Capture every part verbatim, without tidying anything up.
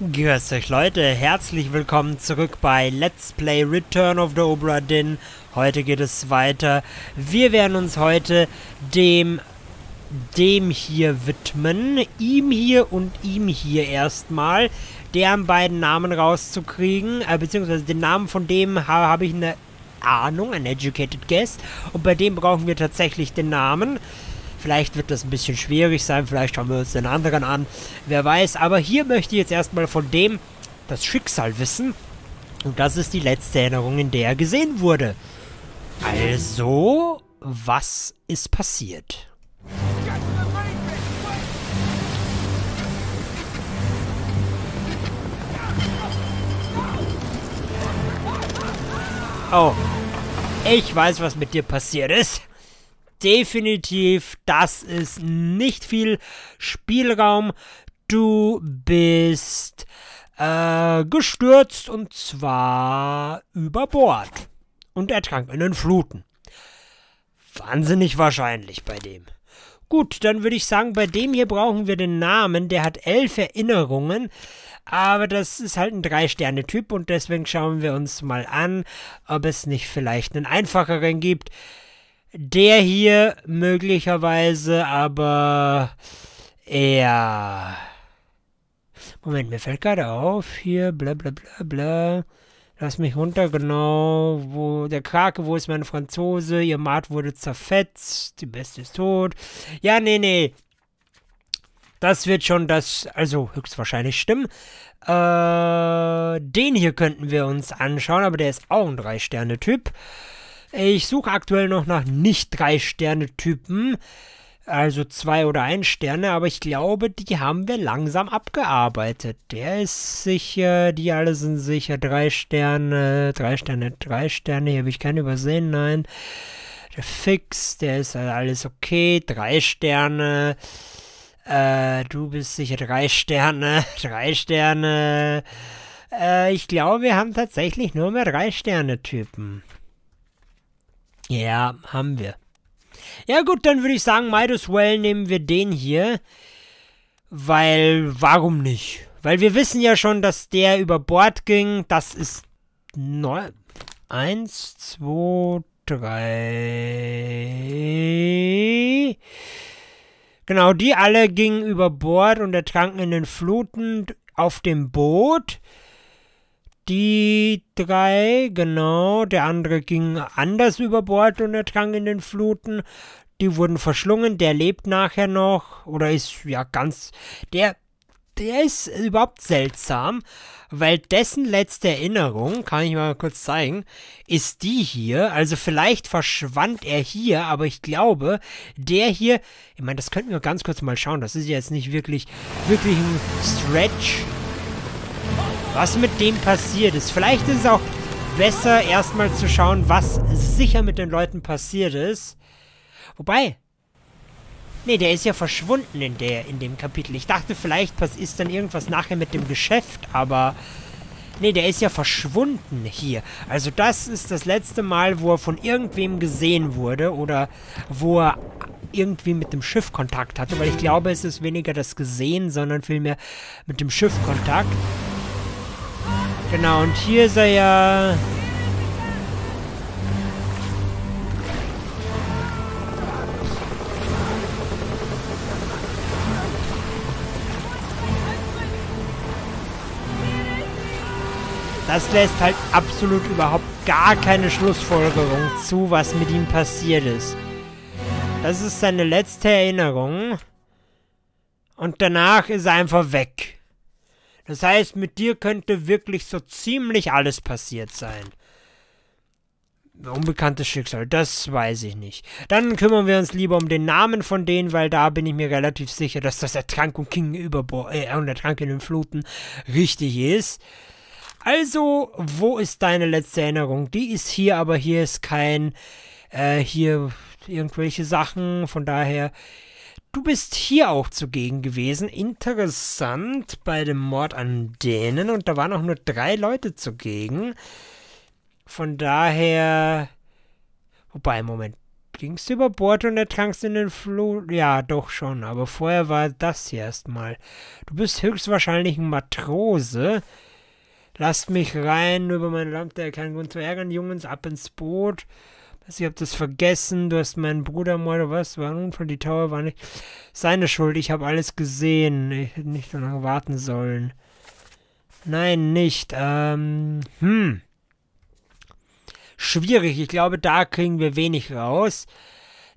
Grüß euch Leute, herzlich willkommen zurück bei Let's Play Return of the Obra Dinn. Heute geht es weiter. Wir werden uns heute dem, dem hier widmen. Ihm hier und ihm hier erstmal. Deren beiden Namen rauszukriegen, äh, beziehungsweise den Namen von dem ha habe ich eine Ahnung, ein educated guess. Und bei dem brauchen wir tatsächlich den Namen. Vielleicht wird das ein bisschen schwierig sein, vielleicht schauen wir uns den anderen an, wer weiß. Aber hier möchte ich jetzt erstmal von dem das Schicksal wissen. Und das ist die letzte Erinnerung, in der er gesehen wurde. Also, was ist passiert? Oh, ich weiß, was mit dir passiert ist. Definitiv, das ist nicht viel Spielraum. Du bist äh, gestürzt und zwar über Bord und ertrank in den Fluten. Wahnsinnig wahrscheinlich bei dem. Gut, dann würde ich sagen, bei dem hier brauchen wir den Namen. Der hat elf Erinnerungen, aber das ist halt ein Drei-Sterne-Typ und deswegen schauen wir uns mal an, ob es nicht vielleicht einen einfacheren gibt. Der hier möglicherweise, aber eher... Moment, mir fällt gerade auf, hier, bla bla bla bla. Lass mich runter, genau, wo der Krake, wo ist mein Franzose, ihr Maat wurde zerfetzt, die Beste ist tot. Ja, nee, nee. Das wird schon das, also höchstwahrscheinlich stimmen. Äh, den hier könnten wir uns anschauen, aber der ist auch ein Drei-Sterne-Typ. Ich suche aktuell noch nach Nicht-Drei-Sterne-Typen, also zwei oder ein Sterne, aber ich glaube, die haben wir langsam abgearbeitet. Der ist sicher, die alle sind sicher, drei Sterne, drei Sterne, drei Sterne, hier habe ich keinen übersehen, nein. Der Fix, der ist alles okay, drei Sterne, äh, du bist sicher drei Sterne, drei Sterne. Äh, ich glaube, wir haben tatsächlich nur mehr Drei-Sterne-Typen. Ja, haben wir. Ja gut, dann würde ich sagen, might as well nehmen wir den hier. Weil, warum nicht? Weil wir wissen ja schon, dass der über Bord ging. Das ist neu. Eins, zwei, drei... Genau, die alle gingen über Bord und ertranken in den Fluten auf dem Boot. Die drei, genau, der andere ging anders über Bord und ertrank in den Fluten. Die wurden verschlungen, der lebt nachher noch oder ist ja ganz... Der, der ist überhaupt seltsam, weil dessen letzte Erinnerung, kann ich mal kurz zeigen, ist die hier. Also vielleicht verschwand er hier, aber ich glaube, der hier... Ich meine, das könnten wir ganz kurz mal schauen. Das ist ja jetzt nicht wirklich, wirklich ein Stretch. Was mit dem passiert ist. Vielleicht ist es auch besser, erstmal zu schauen, was sicher mit den Leuten passiert ist. Wobei, nee, der ist ja verschwunden in, der, in dem Kapitel. Ich dachte, vielleicht ist dann irgendwas nachher mit dem Geschäft, aber nee, der ist ja verschwunden hier. Also das ist das letzte Mal, wo er von irgendwem gesehen wurde oder wo er irgendwie mit dem Schiff Kontakt hatte, weil ich glaube, es ist weniger das Gesehen, sondern vielmehr mit dem Schiff Kontakt. Genau, und hier ist er ja... Das lässt halt absolut überhaupt gar keine Schlussfolgerung zu, was mit ihm passiert ist. Das ist seine letzte Erinnerung. Und danach ist er einfach weg. Das heißt, mit dir könnte wirklich so ziemlich alles passiert sein. Unbekanntes Schicksal, das weiß ich nicht. Dann kümmern wir uns lieber um den Namen von denen, weil da bin ich mir relativ sicher, dass das Ertrankung King über äh, und Ertrank in den Fluten richtig ist. Also, wo ist deine letzte Erinnerung? Die ist hier, aber hier ist kein, äh, hier irgendwelche Sachen, von daher... Du bist hier auch zugegen gewesen, interessant, bei dem Mord an Dänen und da waren auch nur drei Leute zugegen. Von daher, wobei, Moment, gingst über Bord und ertrankst in den Flo... Ja, doch schon, aber vorher war das hier erstmal. Du bist höchstwahrscheinlich ein Matrose. Lasst mich rein, nur über meine Lampe, keinen Grund zu ärgern. Jungs, ab ins Boot. Ich hab das vergessen, du hast meinen Bruder Mörder, was? War nun von die Tower, war nicht seine Schuld. Ich habe alles gesehen. Ich hätte nicht so lange warten sollen. Nein, nicht. Ähm, hm. Schwierig. Ich glaube, da kriegen wir wenig raus.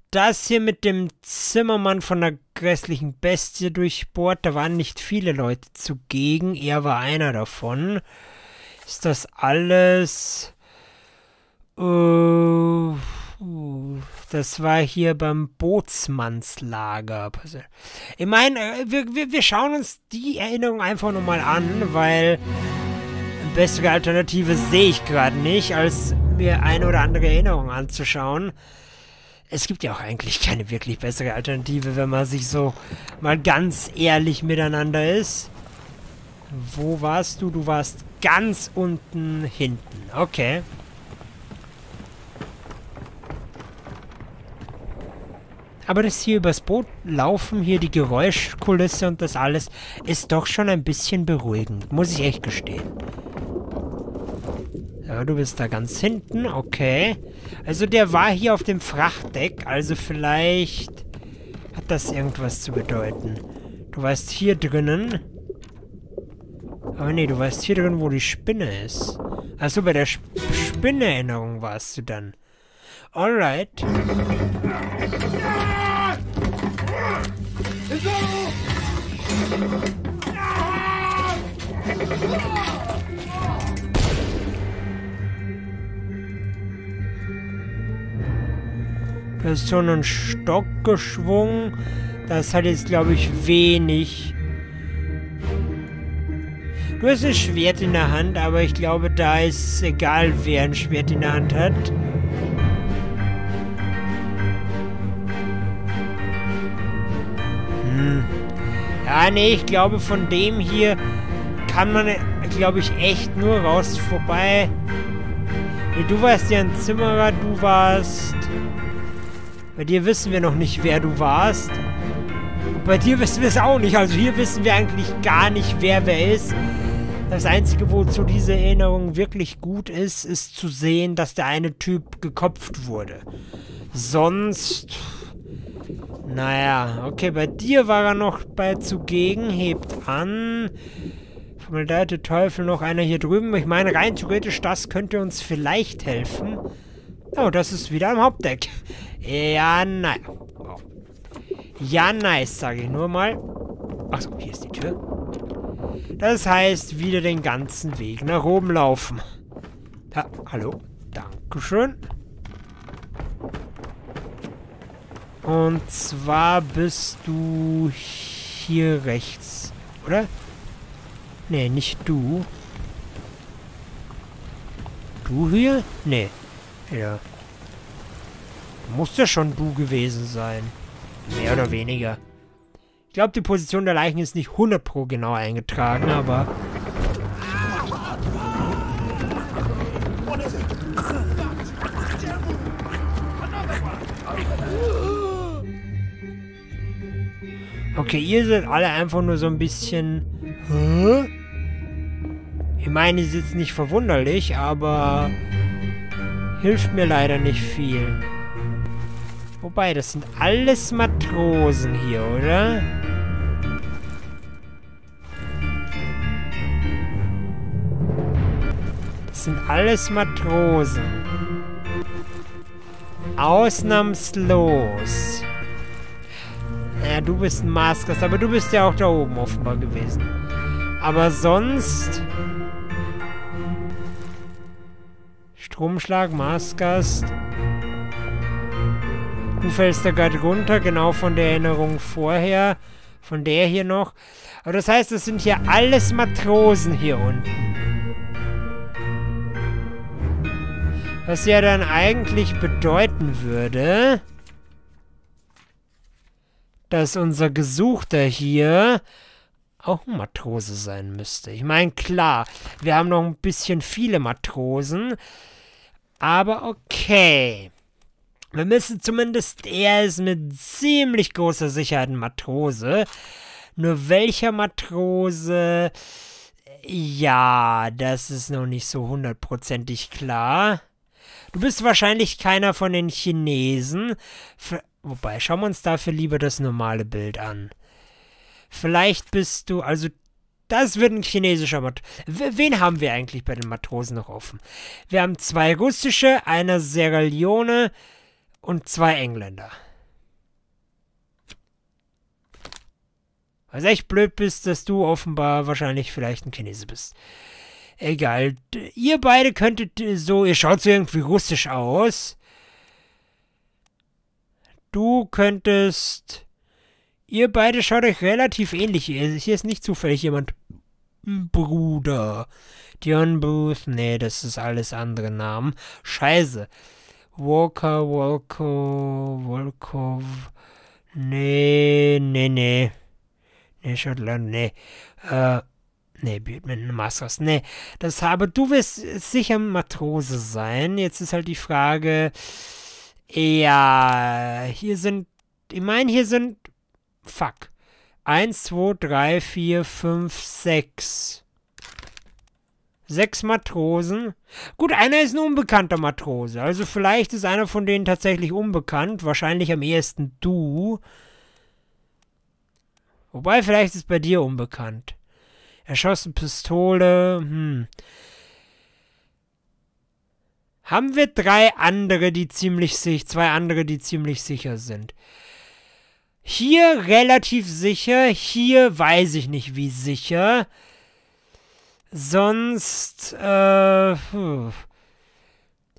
Das hier mit dem Zimmermann von der grässlichen Bestie durchbohrt, da waren nicht viele Leute zugegen. Er war einer davon. Ist das alles? Uh, uh, das war hier beim Bootsmannslager. Ich meine, wir, wir, wir schauen uns die Erinnerung einfach nochmal an, weil eine bessere Alternative sehe ich gerade nicht, als mir eine oder andere Erinnerung anzuschauen. Es gibt ja auch eigentlich keine wirklich bessere Alternative, wenn man sich so mal ganz ehrlich miteinander ist. Wo warst du? Du warst ganz unten hinten. Okay. Aber das hier übers Boot laufen, hier die Geräuschkulisse und das alles, ist doch schon ein bisschen beruhigend. Muss ich echt gestehen. Ja, du bist da ganz hinten. Okay. Also der war hier auf dem Frachtdeck. Also vielleicht hat das irgendwas zu bedeuten. Du warst hier drinnen. Aber nee, du warst hier drin, wo die Spinne ist. Achso, bei der Sp Spinne-Erinnerung warst du dann. Alright. Da ist schon ein Stock geschwungen. Das hat jetzt, glaube ich, wenig. Du hast ein Schwert in der Hand, aber ich glaube, da ist es egal, wer ein Schwert in der Hand hat. Hm. Ja, nee, ich glaube, von dem hier kann man, glaube ich, echt nur raus vorbei. Nee, du warst ja ein Zimmerer, du warst... Bei dir wissen wir noch nicht, wer du warst. Und bei dir wissen wir es auch nicht. Also hier wissen wir eigentlich gar nicht, wer wer ist. Das Einzige, wozu diese Erinnerung wirklich gut ist, ist zu sehen, dass der eine Typ gekopft wurde. Sonst... Naja, okay, bei dir war er noch bei zugegen. Hebt an. Von der Teufel noch einer hier drüben. Ich meine, rein theoretisch, das könnte uns vielleicht helfen. Oh, das ist wieder am Hauptdeck. Ja, nein. Oh. Ja, nice, sage ich nur mal. Achso, hier ist die Tür. Das heißt, wieder den ganzen Weg nach oben laufen. Ha, hallo. Dankeschön. Und zwar bist du hier rechts, oder? Nee, nicht du. Du hier? Nee. Ja. Muss ja schon du gewesen sein. Mehr oder weniger. Ich glaube, die Position der Leichen ist nicht hundert Prozent genau eingetragen, aber... Okay, ihr seid alle einfach nur so ein bisschen... Hä? Ich meine, ist jetzt nicht verwunderlich, aber... Hilft mir leider nicht viel. Wobei, das sind alles Matrosen hier, oder? Das sind alles Matrosen. Ausnahmslos. Naja, du bist ein Maßgast, aber du bist ja auch da oben offenbar gewesen. Aber sonst... Stromschlag, Maßgast. Du fällst da gerade runter, genau von der Erinnerung vorher. Von der hier noch. Aber das heißt, das sind hier alles Matrosen hier unten. Was ja dann eigentlich bedeuten würde, dass unser Gesuchter hier auch ein Matrose sein müsste. Ich meine, klar, wir haben noch ein bisschen viele Matrosen. Aber okay. Wir wissen zumindest, er ist mit ziemlich großer Sicherheit ein Matrose. Nur welcher Matrose? Ja, das ist noch nicht so hundertprozentig klar. Du bist wahrscheinlich keiner von den Chinesen. F- Wobei, schauen wir uns dafür lieber das normale Bild an. Vielleicht bist du, also, das wird ein chinesischer Matrose. Wen haben wir eigentlich bei den Matrosen noch offen? Wir haben zwei russische, einer Sierra Leone und zwei Engländer. Was echt blöd bist, dass du offenbar wahrscheinlich vielleicht ein Chinese bist. Egal, ihr beide könntet so, ihr schaut so irgendwie russisch aus. Du könntest... Ihr beide schaut euch relativ ähnlich. Hier ist nicht zufällig jemand... Bruder. Dion Booth. Nee, das ist alles andere Namen. Scheiße. Walker, Walko, Volkov. Nee, nee, nee. Nee, Schottland, nee. Äh, nee, Butman, Masters, nee. Das habe... Du wirst sicher Matrose sein. Jetzt ist halt die Frage... Ja, hier sind, ich meine, hier sind, fuck, eins, zwei, drei, vier, fünf, sechs. Sechs Matrosen. Gut, einer ist ein unbekannter Matrose, also vielleicht ist einer von denen tatsächlich unbekannt, wahrscheinlich am ehesten du. Wobei, vielleicht ist bei dir unbekannt. Er schoss eine Pistole, hm. Haben wir drei andere, die ziemlich sich, zwei andere, die ziemlich sicher sind. Hier relativ sicher, hier weiß ich nicht, wie sicher. Sonst, äh, hm.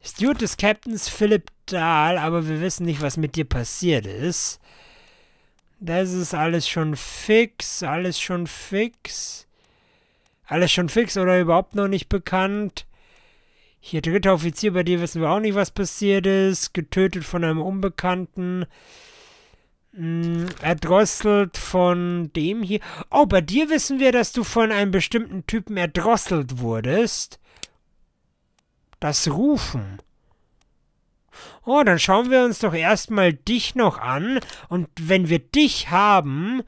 Steward des Captains Philipp Dahl, aber wir wissen nicht, was mit dir passiert ist. Das ist alles schon fix, alles schon fix. Alles schon fix oder überhaupt noch nicht bekannt. Hier, dritter Offizier, bei dir wissen wir auch nicht, was passiert ist. Getötet von einem Unbekannten. Hm, erdrosselt von dem hier. Oh, bei dir wissen wir, dass du von einem bestimmten Typen erdrosselt wurdest. Das Rufen. Oh, dann schauen wir uns doch erstmal dich noch an. Und wenn wir dich haben,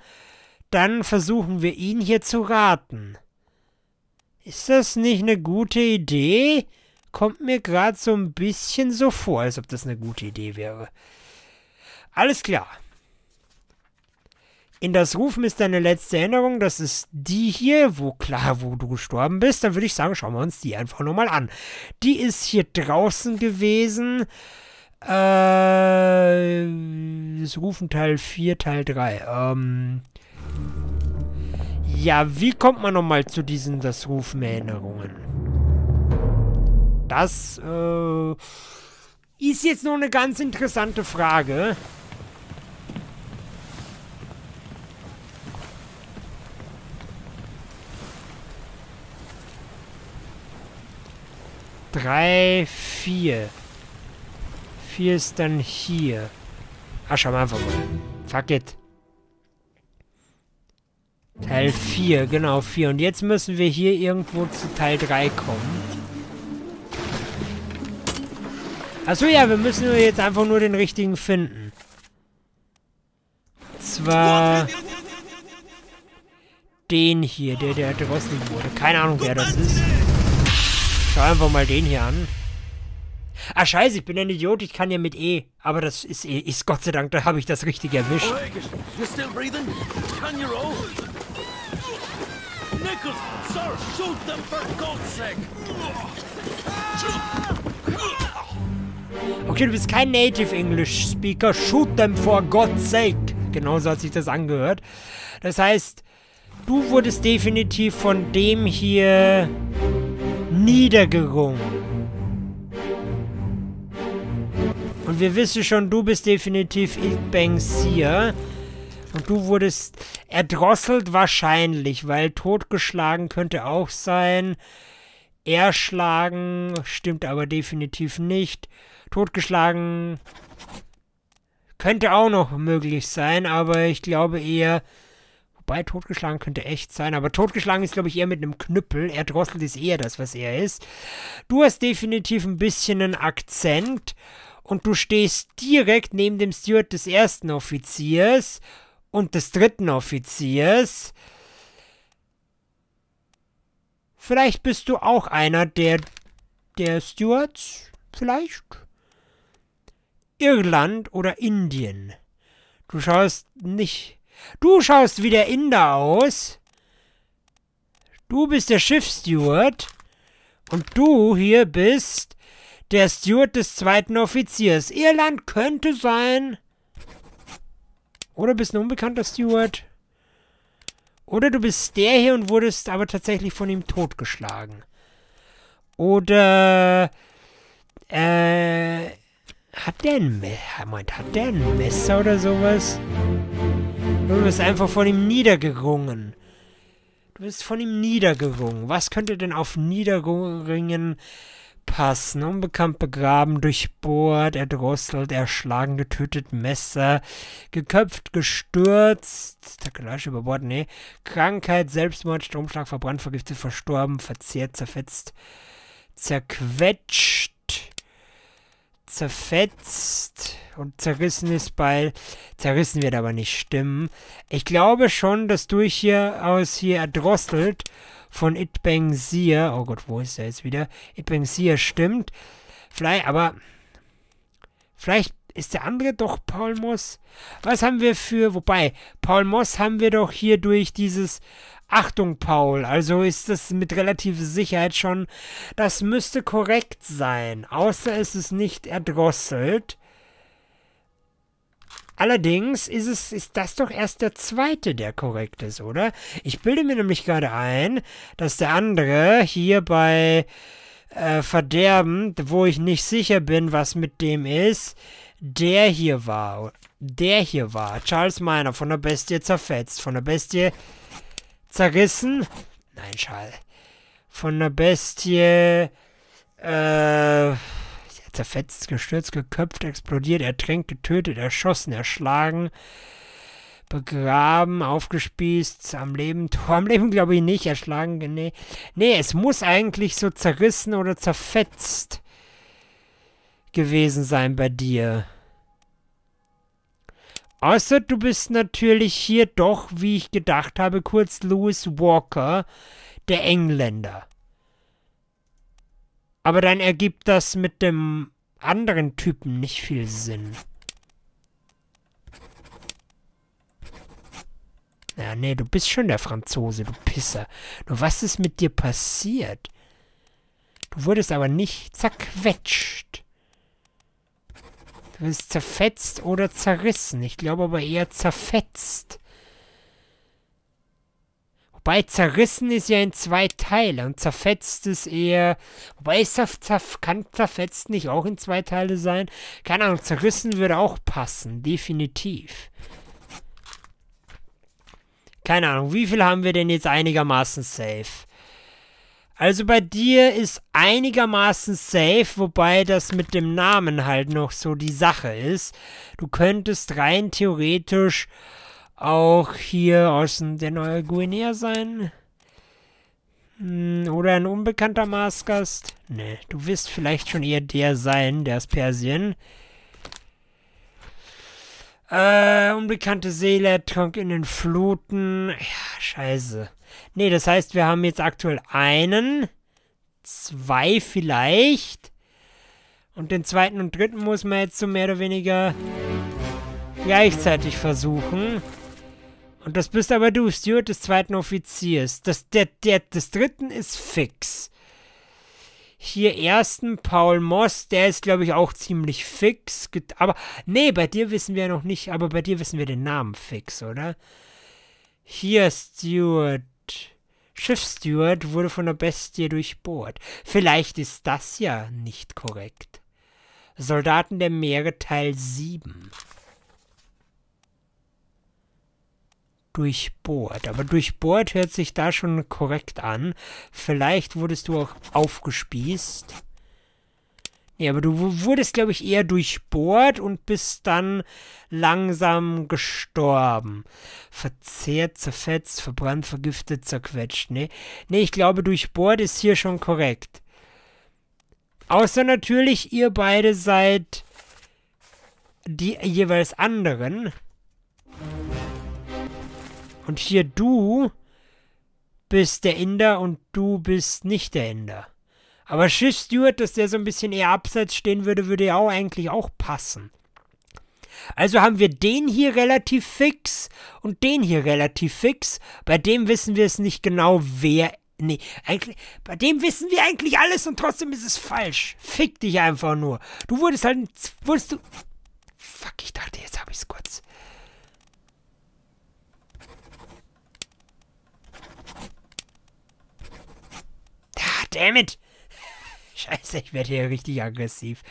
dann versuchen wir ihn hier zu raten. Ist das nicht eine gute Idee? Kommt mir gerade so ein bisschen so vor, als ob das eine gute Idee wäre. Alles klar. In das Rufen ist deine letzte Erinnerung. Das ist die hier, wo klar, wo du gestorben bist. Dann würde ich sagen, schauen wir uns die einfach nochmal an. Die ist hier draußen gewesen. Äh, das Rufen Teil vier, Teil drei. Ähm, ja, wie kommt man nochmal zu diesen das Rufen Erinnerungen? Das äh, ist jetzt noch eine ganz interessante Frage. Drei, vier. Vier ist dann hier. Ach, schauen wir einfach mal. Fuck it. Teil vier, genau, vier. Und jetzt müssen wir hier irgendwo zu Teil drei kommen. Achso, ja, wir müssen jetzt einfach nur den richtigen finden. Und zwar... Den hier, der, der erdrosselt wurde. Keine Ahnung, wer das ist. Schau einfach mal den hier an. Ah, scheiße, ich bin ein Idiot, ich kann ja mit E. Aber das ist E, ist Gott sei Dank, da habe ich das richtig erwischt. Okay, du bist kein Native English Speaker. Shoot them for God's sake. Genauso hat sich das angehört. Das heißt, du wurdest definitiv von dem hier niedergerungen. Und wir wissen schon, du bist definitiv Ibn Bangsir. Und du wurdest erdrosselt wahrscheinlich, weil totgeschlagen könnte auch sein. Erschlagen stimmt aber definitiv nicht. Totgeschlagen könnte auch noch möglich sein, aber ich glaube eher... Wobei, totgeschlagen könnte echt sein, aber totgeschlagen ist, glaube ich, eher mit einem Knüppel. Erdrosselt ist eher das, was er ist. Du hast definitiv ein bisschen einen Akzent und du stehst direkt neben dem Steward des ersten Offiziers und des dritten Offiziers. Vielleicht bist du auch einer der, der Stewards, vielleicht? Irland oder Indien. Du schaust nicht... Du schaust wie der Inder aus. Du bist der Schiffssteward. Und du hier bist der Steward des zweiten Offiziers. Irland könnte sein. Oder bist ein unbekannter Steward. Oder du bist der hier und wurdest aber tatsächlich von ihm totgeschlagen. Oder... Äh... Hat der ein Messer? Moment, hat der ein Messer oder sowas? Du bist einfach von ihm niedergerungen. Du bist von ihm niedergerungen. Was könnte denn auf Niederringen passen? Unbekannt begraben, durchbohrt, erdrosselt, erschlagen, getötet, Messer, geköpft, gestürzt, Takelage über Bord, nee, Krankheit, Selbstmord, Stromschlag, verbrannt, vergiftet, verstorben, verzehrt, zerfetzt, zerquetscht, zerfetzt und zerrissenes Beil. Zerrissen wird aber nicht stimmen. Ich glaube schon, dass du hier aus hier erdrosselt von Ibn Bangsir. Oh Gott, wo ist er jetzt wieder? Ibn Bangsir stimmt. Vielleicht, aber vielleicht ist der andere doch Paul Moss. Was haben wir für, wobei, Paul Moss haben wir doch hier durch dieses Achtung, Paul. Also ist das mit relativer Sicherheit schon... Das müsste korrekt sein. Außer es ist nicht erdrosselt. Allerdings ist es, ist das doch erst der zweite, der korrekt ist, oder? Ich bilde mir nämlich gerade ein, dass der andere hier bei äh, Verderben, wo ich nicht sicher bin, was mit dem ist, der hier war. Der hier war. Charles Miner, von der Bestie zerfetzt. Von der Bestie... Zerrissen? Nein, Schall. Von der Bestie, äh, zerfetzt, gestürzt, geköpft, explodiert, ertränkt, getötet, erschossen, erschlagen, begraben, aufgespießt, am Leben, am Leben glaube ich nicht, erschlagen, nee. Nee, es muss eigentlich so zerrissen oder zerfetzt gewesen sein bei dir. Außer du bist natürlich hier doch, wie ich gedacht habe, kurz Lewis Walker, der Engländer. Aber dann ergibt das mit dem anderen Typen nicht viel Sinn. Ja, nee, du bist schon der Franzose, du Pisser. Nur was ist mit dir passiert? Du wurdest aber nicht zerquetscht. Du bist zerfetzt oder zerrissen. Ich glaube aber eher zerfetzt. Wobei zerrissen ist ja in zwei Teile und zerfetzt ist eher... Wobei kann zerfetzt nicht auch in zwei Teile sein? Keine Ahnung, zerrissen würde auch passen. Definitiv. Keine Ahnung, wie viel haben wir denn jetzt einigermaßen safe? Also bei dir ist einigermaßen safe, wobei das mit dem Namen halt noch so die Sache ist. Du könntest rein theoretisch auch hier aus der Neuguinea sein. Oder ein unbekannter Maßgast. Ne, du wirst vielleicht schon eher der sein, der aus Persien. Äh, unbekannte Seele ertrunk in den Fluten. Ja, scheiße. Ne, das heißt, wir haben jetzt aktuell einen, zwei vielleicht. Und den zweiten und dritten muss man jetzt so mehr oder weniger gleichzeitig versuchen. Und das bist aber du, Steward des zweiten Offiziers. Das, der, der des dritten ist fix. Hier ersten, Paul Moss, der ist, glaube ich, auch ziemlich fix. Aber, nee, bei dir wissen wir noch nicht, aber bei dir wissen wir den Namen fix, oder? Hier, Steward. Schiffssteward wurde von der Bestie durchbohrt. Vielleicht ist das ja nicht korrekt. Soldaten der Meere, Teil sieben. Durchbohrt. Aber durchbohrt hört sich da schon korrekt an. Vielleicht wurdest du auch aufgespießt. Nee, aber du wurdest, glaube ich, eher durchbohrt und bist dann langsam gestorben. Verzehrt, zerfetzt, verbrannt, vergiftet, zerquetscht. Nee, nee, ich glaube, durchbohrt ist hier schon korrekt. Außer natürlich, ihr beide seid die jeweils anderen. Und hier du bist der Inder und du bist nicht der Inder. Aber Schiff Stewart, dass der so ein bisschen eher abseits stehen würde, würde ja auch eigentlich auch passen. Also haben wir den hier relativ fix und den hier relativ fix. Bei dem wissen wir es nicht genau, wer... Nee, eigentlich, bei dem wissen wir eigentlich alles und trotzdem ist es falsch. Fick dich einfach nur. Du wurdest halt... Wurdest du... Fuck, ich dachte, jetzt habe ich es kurz. Ah, dammit. Scheiße, ich werde hier richtig aggressiv.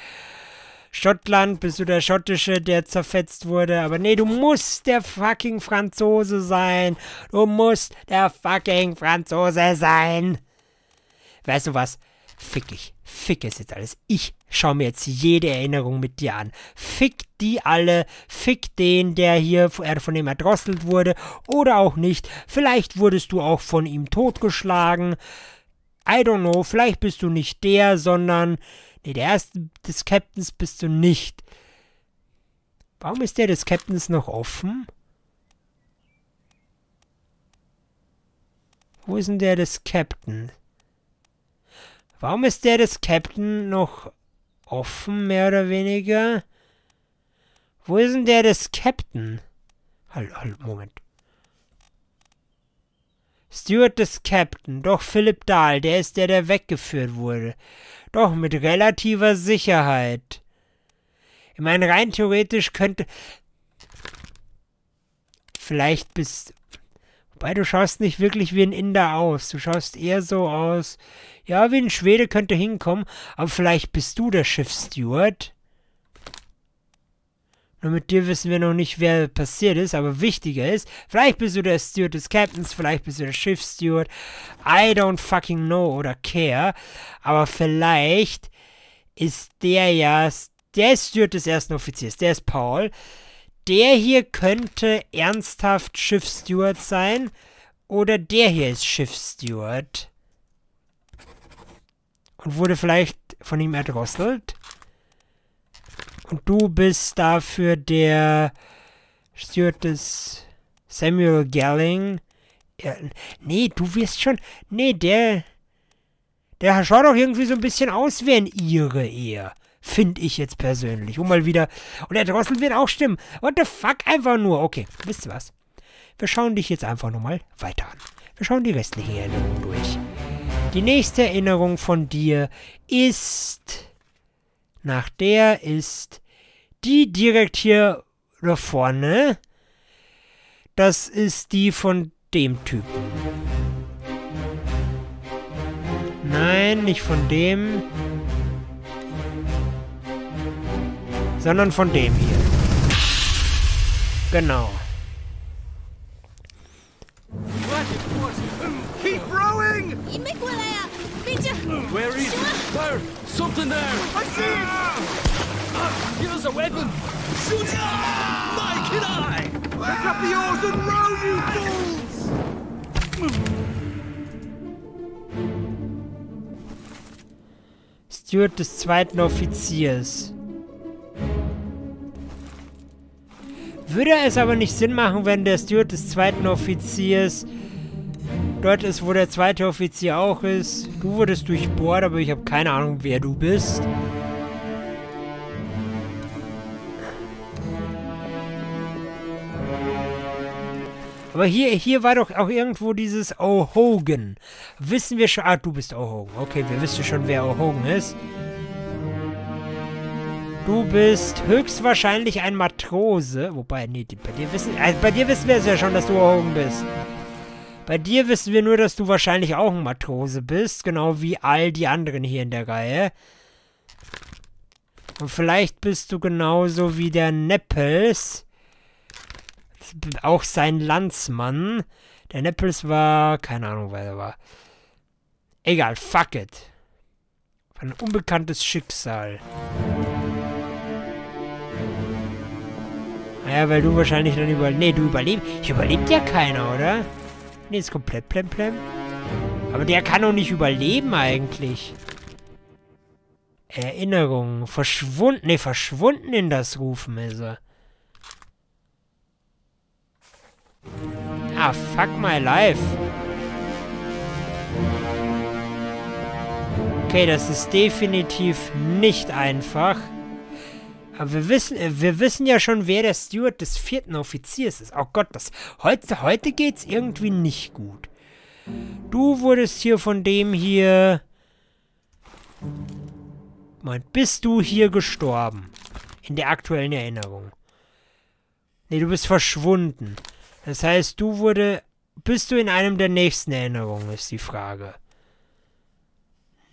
Schottland, bist du der Schottische, der zerfetzt wurde? Aber nee, du musst der fucking Franzose sein. Du musst der fucking Franzose sein. Weißt du was? Fick dich. Fick es jetzt alles. Ich schaue mir jetzt jede Erinnerung mit dir an. Fick die alle. Fick den, der hier, von dem er drosselt wurde. Oder auch nicht. Vielleicht wurdest du auch von ihm totgeschlagen. I don't know, vielleicht bist du nicht der, sondern... Nee, der erste des Captains bist du nicht. Warum ist der des Captains noch offen? Wo ist denn der des Captain? Warum ist der des Captain noch offen, mehr oder weniger? Wo ist denn der des Captain? Hallo, hallo, Moment. Steward des Captain, doch Philipp Dahl, der ist der, der weggeführt wurde. Doch mit relativer Sicherheit. Ich meine, rein theoretisch könnte... Vielleicht bist... Wobei, du schaust nicht wirklich wie ein Inder aus. Du schaust eher so aus... Ja, wie ein Schwede könnte hinkommen, aber vielleicht bist du der Schiffssteward. Nur mit dir wissen wir noch nicht, wer passiert ist, aber wichtiger ist, vielleicht bist du der Steward des Captains, vielleicht bist du der Schiffssteward. I don't fucking know oder care. Aber vielleicht ist der ja, der Steward des ersten Offiziers, der ist Paul. Der hier könnte ernsthaft Schiffssteward sein. Oder der hier ist Schiffssteward. Und wurde vielleicht von ihm erdrosselt. Und du bist dafür der Steward des Samuel Gelling. Ja, nee, du wirst schon... Nee, der... Der schaut doch irgendwie so ein bisschen aus wie ein Ire eher. Finde ich jetzt persönlich. Und mal wieder... Und der Drossel wird auch stimmen. What the fuck? Einfach nur. Okay, wisst ihr was? Wir schauen dich jetzt einfach nochmal weiter an. Wir schauen die restlichen Erinnerungen durch. Die nächste Erinnerung von dir ist... Nach der ist die direkt hier da vorne. Das ist die von dem Typen. Nein, nicht von dem. Sondern von dem hier. Genau. Keep rowing! Where is it? There! Something there! I see it! Ah, give us a weapon! Shoot! Ah, my kid eye! Pick up the oars and row, you fools! Steward des zweiten Offiziers. Würde es aber nicht Sinn machen, wenn der Steward des zweiten Offiziers... Dort ist, wo der zweite Offizier auch ist. Du wurdest durchbohrt, aber ich habe keine Ahnung, wer du bist. Aber hier, hier war doch auch irgendwo dieses O'Hogan. Wissen wir schon... Ah, du bist O'Hogan. Okay, wir wissen schon, wer O'Hogan ist. Du bist höchstwahrscheinlich ein Matrose. Wobei, nee, bei dir wissen, also bei dir wissen wir es ja schon, dass du O'Hogan bist. Bei dir wissen wir nur, dass du wahrscheinlich auch ein Matrose bist, genau wie all die anderen hier in der Reihe. Und vielleicht bist du genauso wie der Neppels, auch sein Landsmann. Der Neppels war, keine Ahnung, wer er war. Egal, fuck it. Ein unbekanntes Schicksal. Naja, weil du wahrscheinlich dann überlebst. Nee, du überlebst. Hier überlebt ja keiner, oder? Nee, ist komplett plemplem. Aber der kann doch nicht überleben eigentlich. Erinnerungen. Verschwunden. Ne, verschwunden in das Rufen ist er. Ah, fuck my life. Okay, das ist definitiv nicht einfach. Aber wir wissen, wir wissen ja schon, wer der Steward des vierten Offiziers ist. Oh Gott, das, heute, heute geht's irgendwie nicht gut. Du wurdest hier von dem hier... Moment, bist du hier gestorben? In der aktuellen Erinnerung. Nee, du bist verschwunden. Das heißt, du wurde... Bist du in einem der nächsten Erinnerungen, ist die Frage.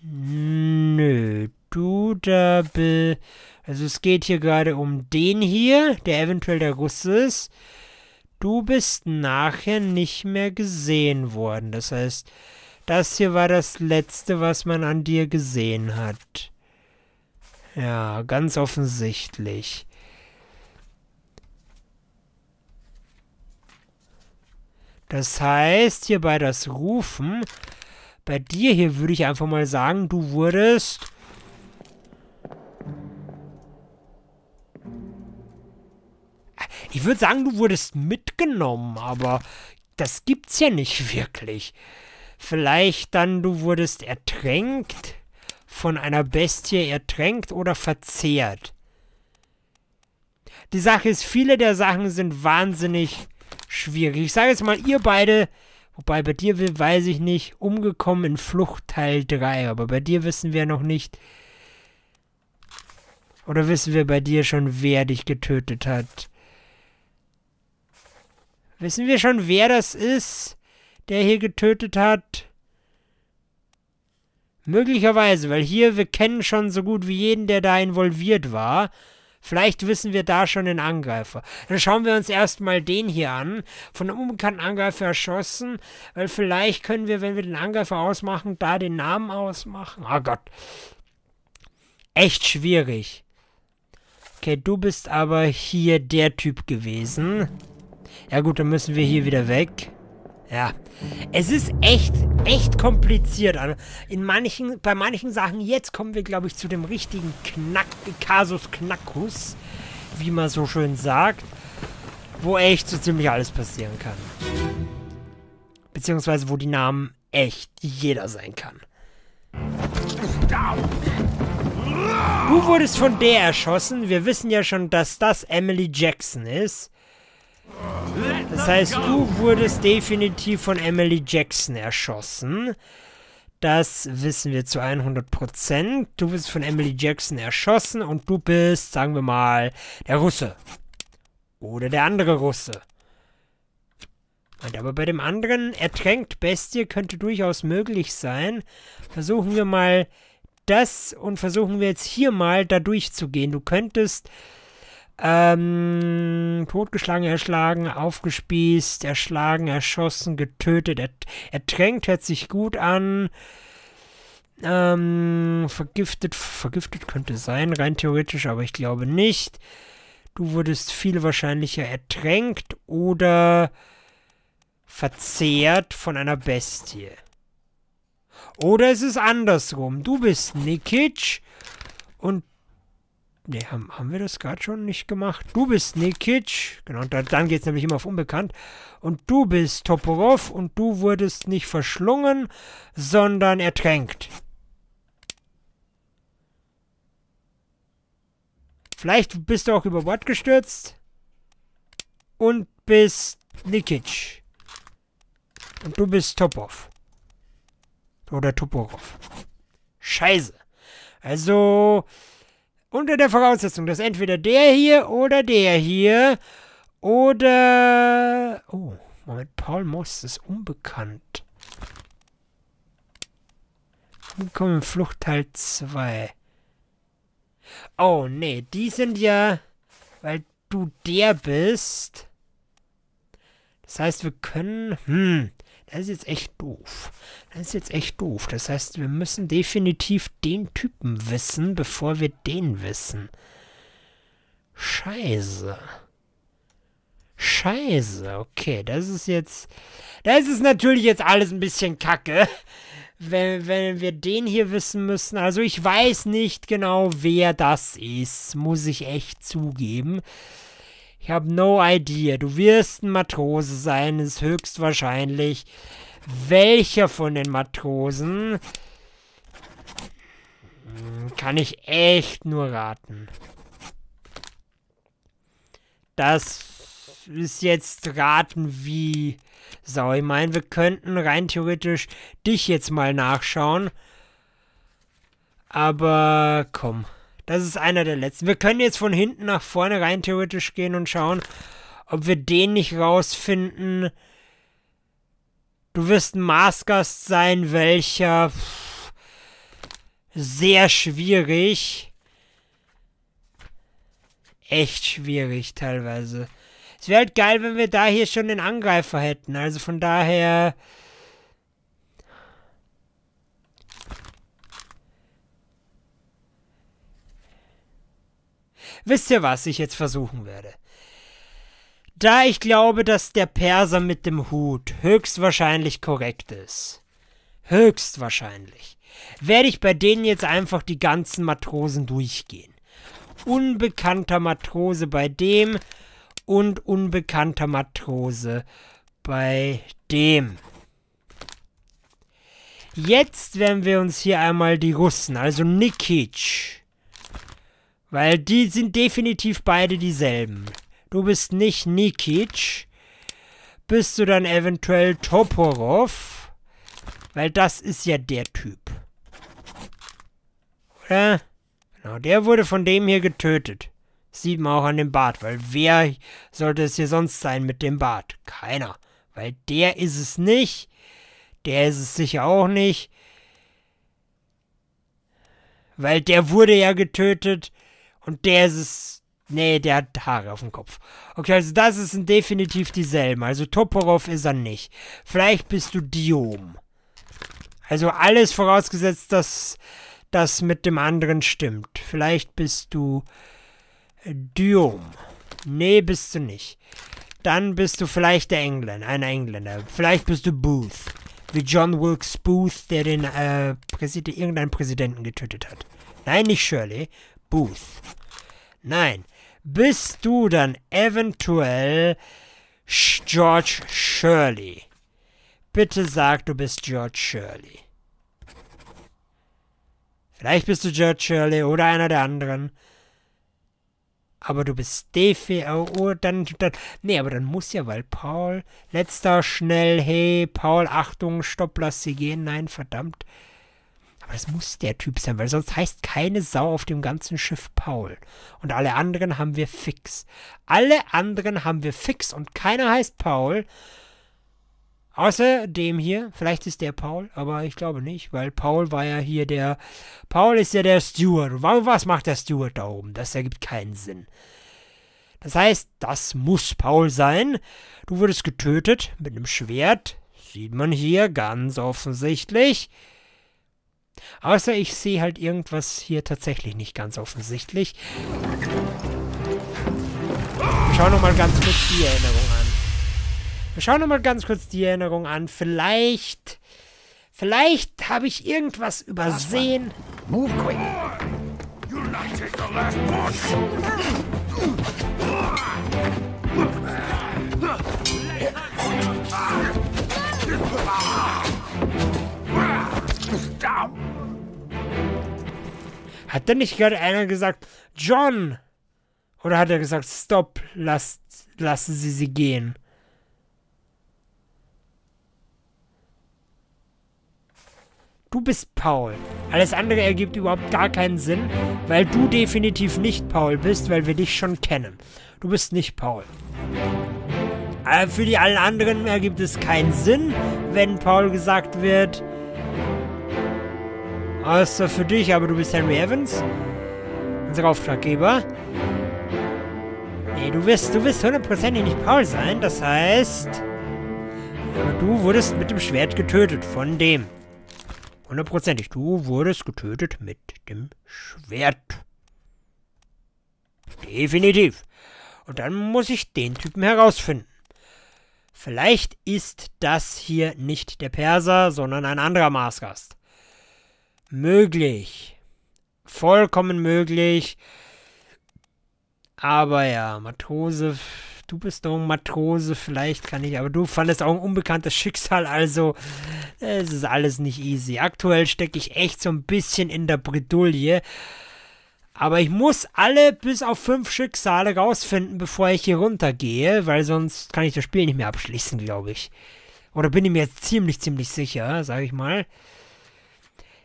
Nö, du da bist... Also es geht hier gerade um den hier, der eventuell der Russe ist. Du bist nachher nicht mehr gesehen worden. Das heißt, das hier war das Letzte, was man an dir gesehen hat. Ja, ganz offensichtlich. Das heißt, hier bei das Rufen, bei dir hier würde ich einfach mal sagen, du wurdest... Ich würde sagen, du wurdest mitgenommen, aber das gibt's ja nicht wirklich. Vielleicht dann, du wurdest ertränkt, von einer Bestie ertränkt oder verzehrt. Die Sache ist, viele der Sachen sind wahnsinnig schwierig. Ich sage jetzt mal, ihr beide, wobei bei dir weiß ich nicht, umgekommen in Flucht Teil drei, aber bei dir wissen wir noch nicht, oder wissen wir bei dir schon, wer dich getötet hat. Wissen wir schon, wer das ist, der hier getötet hat? Möglicherweise, weil hier, wir kennen schon so gut wie jeden, der da involviert war. Vielleicht wissen wir da schon den Angreifer. Dann schauen wir uns erstmal den hier an. Von einem unbekannten Angreifer erschossen. Weil vielleicht können wir, wenn wir den Angreifer ausmachen, da den Namen ausmachen. Oh Gott. Echt schwierig. Okay, du bist aber hier der Typ gewesen. Ja gut, dann müssen wir hier wieder weg. Ja. Es ist echt, echt kompliziert. In manchen, bei manchen Sachen, jetzt kommen wir, glaube ich, zu dem richtigen Knack, Kasus Knackus, wie man so schön sagt, wo echt so ziemlich alles passieren kann. Beziehungsweise, wo die Namen echt jeder sein kann. Du wurdest von der erschossen. Wir wissen ja schon, dass das Emily Jackson ist. Das heißt, du wurdest definitiv von Emily Jackson erschossen. Das wissen wir zu hundert Prozent. Du bist von Emily Jackson erschossen und du bist, sagen wir mal, der Russe. Oder der andere Russe. Und aber bei dem anderen ertränkt Bestie könnte durchaus möglich sein. Versuchen wir mal das und versuchen wir jetzt hier mal da durchzugehen. Du könntest... Ähm, totgeschlagen, erschlagen, aufgespießt, erschlagen, erschossen, getötet, ert ertränkt, hört sich gut an. Ähm, vergiftet, vergiftet könnte sein, rein theoretisch, aber ich glaube nicht. Du wurdest viel wahrscheinlicher ertränkt oder verzehrt von einer Bestie. Oder es ist andersrum. Du bist Nikitsch und Ne, haben, haben wir das gerade schon nicht gemacht? Du bist Nikitsch. Genau, da, dann geht es nämlich immer auf unbekannt. Und du bist Toporov und du wurdest nicht verschlungen, sondern ertränkt. Vielleicht bist du auch über Bord gestürzt und bist Nikitsch. Und du bist Toporov. Oder Toporov. Scheiße. Also... Unter der Voraussetzung, dass entweder der hier oder der hier oder... Oh, Moment, Paul Moss ist unbekannt. Wir kommen in Flucht Teil zwei. Oh, nee, die sind ja... Weil du der bist. Das heißt, wir können... Hm, das ist jetzt echt doof. Das ist jetzt echt doof. Das heißt, wir müssen definitiv den Typen wissen, bevor wir den wissen. Scheiße. Scheiße. Okay, das ist jetzt... Das ist natürlich jetzt alles ein bisschen kacke. wenn, wenn wir den hier wissen müssen. Also ich weiß nicht genau, wer das ist, muss ich echt zugeben. Ich habe no idea. Du wirst ein Matrose sein, ist höchstwahrscheinlich. Welcher von den Matrosen? Kann ich echt nur raten. Das ist jetzt raten wie Sau. Ich meine, wir könnten rein theoretisch dich jetzt mal nachschauen. Aber komm. Das ist einer der letzten. Wir können jetzt von hinten nach vorne rein theoretisch gehen und schauen, ob wir den nicht rausfinden. Du wirst ein Maßgast sein, welcher... Sehr schwierig. Echt schwierig teilweise. Es wäre halt geil, wenn wir da hier schon den Angreifer hätten. Also von daher... Wisst ihr, was ich jetzt versuchen werde? Da ich glaube, dass der Perser mit dem Hut höchstwahrscheinlich korrekt ist. Höchstwahrscheinlich. Werde ich bei denen jetzt einfach die ganzen Matrosen durchgehen. Unbekannter Matrose bei dem und unbekannter Matrose bei dem. Jetzt werden wir uns hier einmal die Russen, also Nikitsch. Weil die sind definitiv beide dieselben. Du bist nicht Nikitsch. Bist du dann eventuell Toporov? Weil das ist ja der Typ. Oder? Genau, der wurde von dem hier getötet. Sieht man auch an dem Bart, weil wer sollte es hier sonst sein mit dem Bart? Keiner. Weil der ist es nicht. Der ist es sicher auch nicht. Weil der wurde ja getötet und der ist es... Nee, der hat Haare auf dem Kopf. Okay, also das sind definitiv dieselben. Also Toporov ist er nicht. Vielleicht bist du Diom. Also alles vorausgesetzt, dass das mit dem anderen stimmt. Vielleicht bist du Diom. Nee, bist du nicht. Dann bist du vielleicht der Engländer, ein Engländer. Vielleicht bist du Booth. Wie John Wilkes Booth, der den äh, Präsid irgendeinen Präsidenten getötet hat. Nein, nicht Shirley. Booth. Nein. Bist du dann eventuell Sh George Shirley? Bitte sag, du bist George Shirley. Vielleicht bist du George Shirley oder einer der anderen. Aber du bist Defi... Oh, oh, dann, dann... Nee, aber dann muss ja, weil Paul... Letzter, schnell, hey, Paul, Achtung, stopp, lass sie gehen. Nein, verdammt. Aber das muss der Typ sein, weil sonst heißt keine Sau auf dem ganzen Schiff Paul. Und alle anderen haben wir fix. Alle anderen haben wir fix und keiner heißt Paul. Außer dem hier. Vielleicht ist der Paul, aber ich glaube nicht, weil Paul war ja hier der... Paul ist ja der Steward. Was macht der Steward da oben? Das ergibt keinen Sinn. Das heißt, das muss Paul sein. Du wurdest getötet mit einem Schwert. Sieht man hier ganz offensichtlich. Außer ich sehe halt irgendwas hier tatsächlich nicht ganz offensichtlich. Wir schauen nochmal ganz kurz die Erinnerung an. Wir schauen nochmal ganz kurz die Erinnerung an. Vielleicht... Vielleicht habe ich irgendwas übersehen. Move quick. Hat denn nicht gerade einer gesagt, John? Oder hat er gesagt, stopp, lasst, lassen Sie sie gehen? Du bist Paul. Alles andere ergibt überhaupt gar keinen Sinn, weil du definitiv nicht Paul bist, weil wir dich schon kennen. Du bist nicht Paul. Aber für die allen anderen ergibt es keinen Sinn, wenn Paul gesagt wird. Außer für dich, aber du bist Henry Evans. Unser Auftraggeber. Nee, du wirst, du wirst hundertprozentig nicht Paul sein. Das heißt, du wurdest mit dem Schwert getötet von dem. Hundertprozentig. Du wurdest getötet mit dem Schwert. Definitiv. Und dann muss ich den Typen herausfinden. Vielleicht ist das hier nicht der Perser, sondern ein anderer Maßgast. Möglich. Vollkommen möglich. Aber ja, Matrose, du bist doch ein Matrose, vielleicht kann ich, aber du fandest auch ein unbekanntes Schicksal, also es ist alles nicht easy. Aktuell stecke ich echt so ein bisschen in der Bredouille. Aber ich muss alle bis auf fünf Schicksale rausfinden, bevor ich hier runtergehe, weil sonst kann ich das Spiel nicht mehr abschließen, glaube ich. Oder bin ich mir jetzt ziemlich, ziemlich sicher, sage ich mal.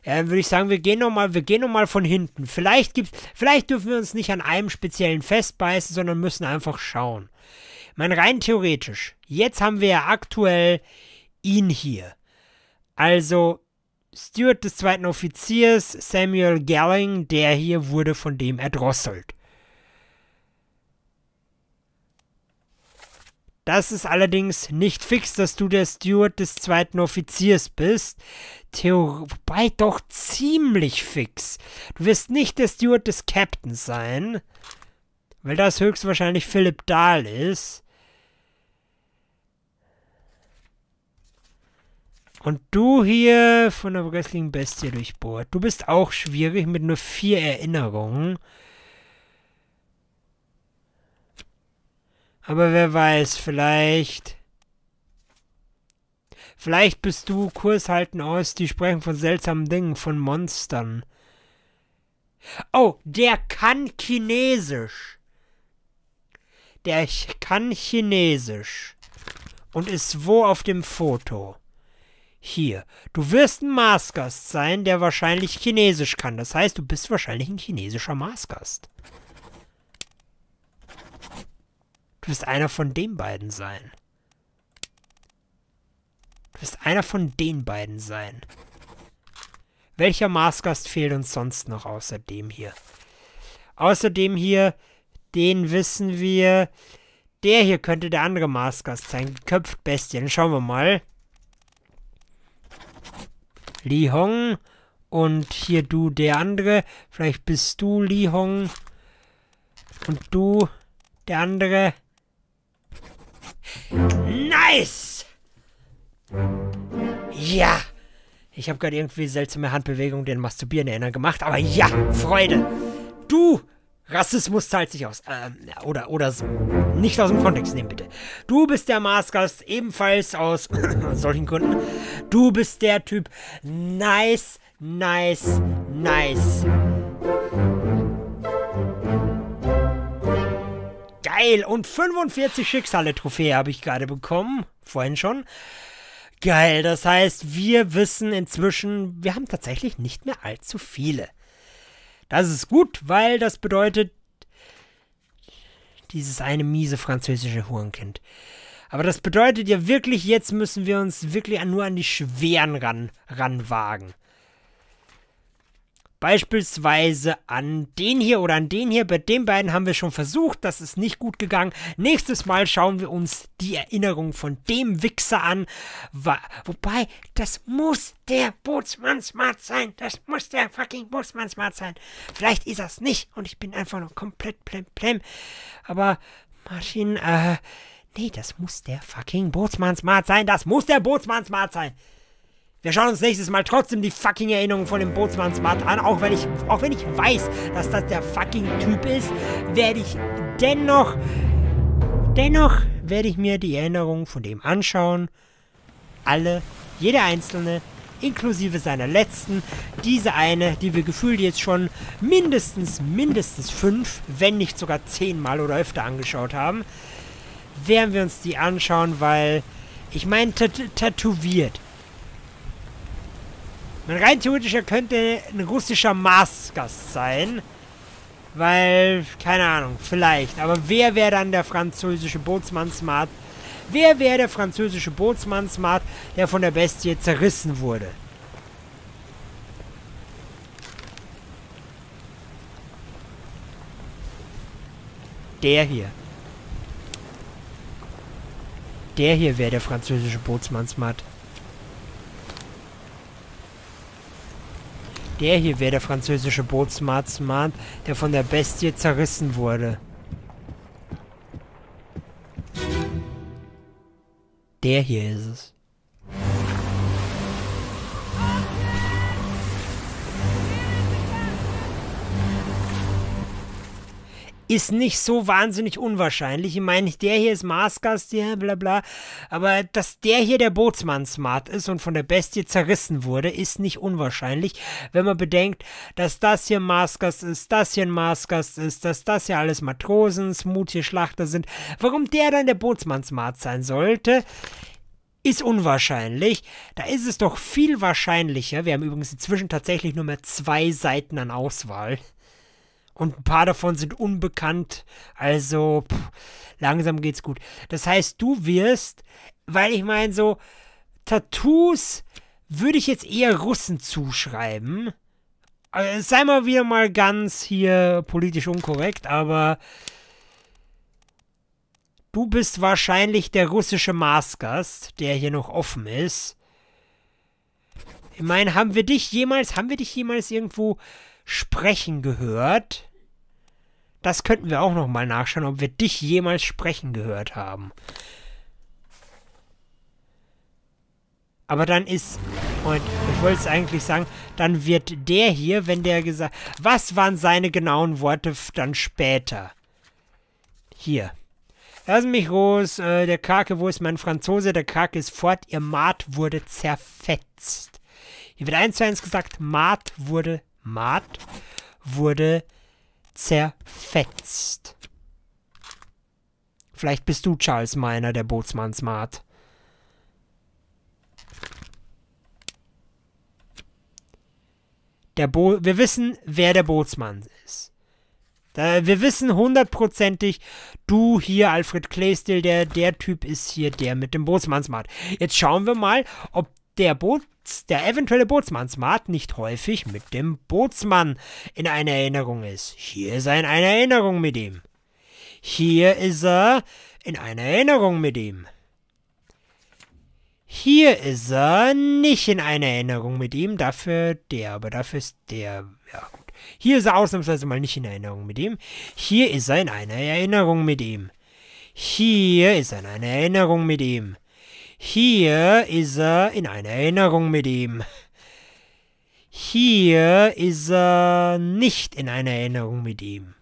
Ja, dann würde ich sagen, wir gehen nochmal, wir gehen nochmal von hinten. Vielleicht gibt's, vielleicht dürfen wir uns nicht an einem speziellen festbeißen, sondern müssen einfach schauen. Ich meine, rein theoretisch. Jetzt haben wir ja aktuell ihn hier. Also Steward des zweiten Offiziers, Samuel Gelling, der hier wurde von dem erdrosselt. Das ist allerdings nicht fix, dass du der Steward des zweiten Offiziers bist. Theor- wobei doch ziemlich fix. Du wirst nicht der Steward des Captains sein, weil das höchstwahrscheinlich Philipp Dahl ist. Und du hier von der grässlichen Bestie durchbohrt. Du bist auch schwierig mit nur vier Erinnerungen. Aber wer weiß, vielleicht... Vielleicht bist du Kurshalten aus, die sprechen von seltsamen Dingen, von Monstern. Oh, der kann Chinesisch. Der kann Chinesisch. Und ist wo auf dem Foto? Hier. Du wirst ein Maßgast sein, der wahrscheinlich Chinesisch kann. Das heißt, du bist wahrscheinlich ein chinesischer Maßgast. Du wirst einer von den beiden sein. Du wirst einer von den beiden sein. Welcher Maßgast fehlt uns sonst noch außer dem hier? Außer dem hier, den wissen wir. Der hier könnte der andere Maßgast sein. Geköpft Bestien. Schauen wir mal. Li Hong und hier du der andere. Vielleicht bist du Li Hong und du der andere. Nice! Ja! Ich habe gerade irgendwie seltsame Handbewegungen den Masturbieren erinnern gemacht, aber ja, Freude! Du! Rassismus zahlt sich aus. Ähm, oder, oder so. Nicht aus dem Kontext nehmen, bitte. Du bist der Maßgast, ebenfalls aus solchen Gründen. Du bist der Typ. Nice, nice, nice. Geil. Und fünfundvierzig Schicksale-Trophäe habe ich gerade bekommen. Vorhin schon. Geil. Das heißt, wir wissen inzwischen, wir haben tatsächlich nicht mehr allzu viele. Das ist gut, weil das bedeutet, dieses eine miese französische Hurenkind. Aber das bedeutet ja wirklich, jetzt müssen wir uns wirklich nur an die Schweren ran, ranwagen. Beispielsweise an den hier oder an den hier. Bei den beiden haben wir schon versucht, das ist nicht gut gegangen. Nächstes Mal schauen wir uns die Erinnerung von dem Wichser an. Wobei, das muss der Bootsmann smart sein. Das muss der fucking Bootsmann smart sein. Vielleicht ist das nicht und ich bin einfach nur komplett plem plem. Aber Maschinen, äh, nee, das muss der fucking Bootsmann smart sein. Das muss der Bootsmann smart sein. Wir schauen uns nächstes Mal trotzdem die fucking Erinnerungen von dem Bootsmannsmart an. Auch wenn, ich, auch wenn ich weiß, dass das der fucking Typ ist, werde ich dennoch, dennoch werde ich mir die Erinnerungen von dem anschauen. Alle, jede einzelne, inklusive seiner letzten. Diese eine, die wir gefühlt jetzt schon mindestens, mindestens fünf, wenn nicht sogar zehnmal oder öfter angeschaut haben. Werden wir uns die anschauen, weil ich meine, tätowiert. Rein theoretisch könnte ein russischer Maßgast sein, weil, keine Ahnung, vielleicht. Aber wer wäre dann der französische Bootsmann-Smart? Wer wäre der französische Bootsmann-Smart, der von der Bestie zerrissen wurde? Der hier. Der hier wäre der französische Bootsmann-Smart. Der hier wäre der französische Bootsmann, der von der Bestie zerrissen wurde. Der hier ist es. Ist nicht so wahnsinnig unwahrscheinlich. Ich meine, der hier ist Maßgast, ja, bla bla. Aber dass der hier der Bootsmann smart ist und von der Bestie zerrissen wurde, ist nicht unwahrscheinlich, wenn man bedenkt, dass das hier Maßgast ist, das hier ein Maßgast ist, dass das hier alles Matrosen, Smooth hier Schlachter sind. Warum der dann der Bootsmann smart sein sollte, ist unwahrscheinlich. Da ist es doch viel wahrscheinlicher. Wir haben übrigens inzwischen tatsächlich nur mehr zwei Seiten an Auswahl. Und ein paar davon sind unbekannt, also pff, langsam geht's gut. Das heißt, du wirst, weil ich meine so, Tattoos würde ich jetzt eher Russen zuschreiben. Also, sei mal wieder mal ganz hier politisch unkorrekt, aber du bist wahrscheinlich der russische Maßgast, der hier noch offen ist. Ich meine, haben wir dich jemals, haben wir dich jemals irgendwo sprechen gehört? Das könnten wir auch nochmal nachschauen, ob wir dich jemals sprechen gehört haben. Aber dann ist... Und ich wollte es eigentlich sagen, dann wird der hier, wenn der gesagt... Was waren seine genauen Worte dann später? Hier. Lass mich groß, äh, der Kake, wo ist mein Franzose? Der Kake ist fort, ihr Maat wurde zerfetzt. Hier wird eins zu eins gesagt, Maat wurde Maat wurde zerfetzt. Vielleicht bist du Charles Miner, der Bootsmannsmaat. Der Bo Wir wissen, wer der Bootsmann ist. Da, wir wissen hundertprozentig, du hier, Alfred Klestil, der, der Typ ist hier der mit dem Bootsmannsmaat. Jetzt schauen wir mal, ob der Bootsmann der eventuelle Bootsmannsmart nicht häufig mit dem Bootsmann in einer Erinnerung ist. Hier ist er in einer Erinnerung mit ihm. Hier ist er in einer Erinnerung mit ihm. Hier ist er nicht in einer Erinnerung mit ihm. Dafür der, aber dafür ist der... Ja gut. Hier ist er ausnahmsweise mal nicht in Erinnerung mit ihm. Hier ist er in einer Erinnerung mit ihm. Hier ist er in einer Erinnerung mit ihm. Hier ist er in einer Erinnerung mit ihm. Hier ist er nicht in einer Erinnerung mit ihm.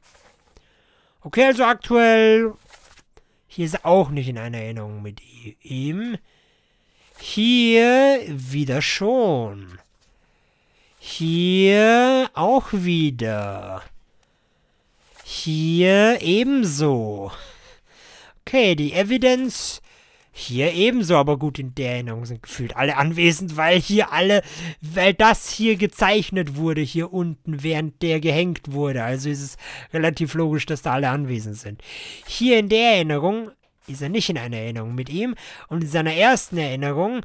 Okay, also aktuell... Hier ist er auch nicht in einer Erinnerung mit ihm. Hier wieder schon. Hier auch wieder. Hier ebenso. Okay, die Evidence... Hier ebenso, aber gut, in der Erinnerung sind gefühlt alle anwesend, weil hier alle, weil das hier gezeichnet wurde, hier unten, während der gehängt wurde. Also ist es relativ logisch, dass da alle anwesend sind. Hier in der Erinnerung ist er nicht in einer Erinnerung mit ihm und in seiner ersten Erinnerung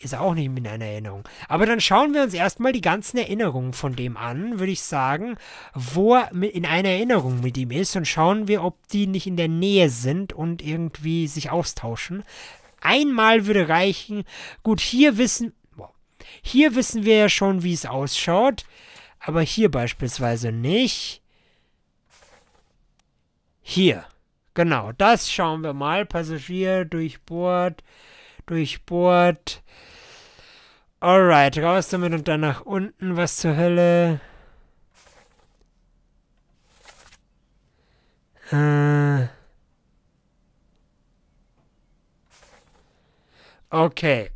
ist er auch nicht in einer Erinnerung. Aber dann schauen wir uns erstmal die ganzen Erinnerungen von dem an, würde ich sagen, wo er in einer Erinnerung mit ihm ist und schauen wir, ob die nicht in der Nähe sind und irgendwie sich austauschen. Einmal würde reichen. Gut, hier wissen, hier wissen wir ja schon, wie es ausschaut, aber hier beispielsweise nicht. Hier, genau, das schauen wir mal. Passagier durchbohrt, durchbohrt. Alright, raus damit und dann nach unten. Was zur Hölle? Äh. Okay.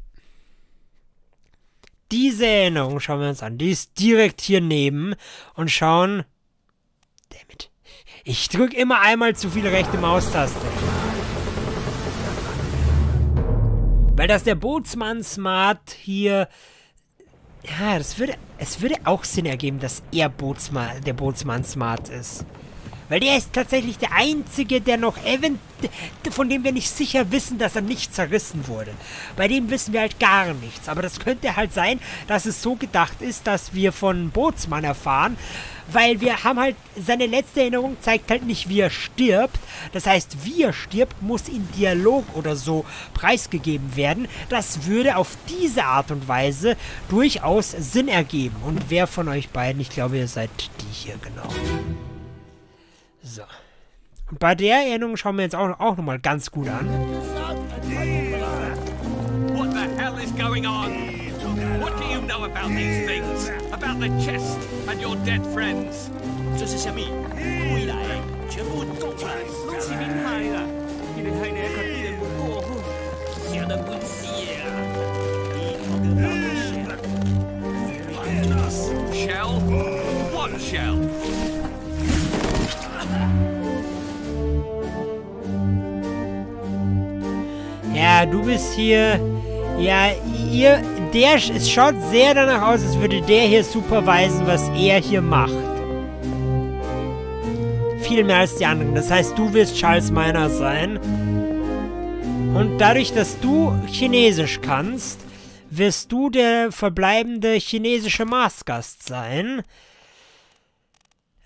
Diese Erinnerung schauen wir uns an. Die ist direkt hier neben und schauen... Dammit. Ich drücke immer einmal zu viel rechte Maustaste. Weil das der Bootsmann-Smart hier... Ja, das würde... Es würde auch Sinn ergeben, dass er Bootsmann, der Bootsmann-Smart ist. Weil der ist tatsächlich der Einzige, der noch event... Von dem wir nicht sicher wissen, dass er nicht zerrissen wurde. Bei dem wissen wir halt gar nichts. Aber das könnte halt sein, dass es so gedacht ist, dass wir von Bootsmann erfahren. Weil wir haben halt... Seine letzte Erinnerung zeigt halt nicht, wie er stirbt. Das heißt, wie er stirbt, muss in Dialog oder so preisgegeben werden. Das würde auf diese Art und Weise durchaus Sinn ergeben. Und wer von euch beiden? Ich glaube, ihr seid die hier, genau. So. Und bei der Erinnerung schauen wir jetzt auch, auch nochmal ganz gut an. about these things, about the chest and your dead friends. 这是什么？未来全部做出来，都是你害啦！你哋係你嘅敵人，我好，有得本事啊！你做嘅老嘢 ，shell one shell. Ja, du bist hier... Ja, ihr... Der... Es schaut sehr danach aus, als würde der hier supervisen, was er hier macht. Viel mehr als die anderen. Das heißt, du wirst Charles Miner sein. Und dadurch, dass du Chinesisch kannst, wirst du der verbleibende chinesische Maßgast sein.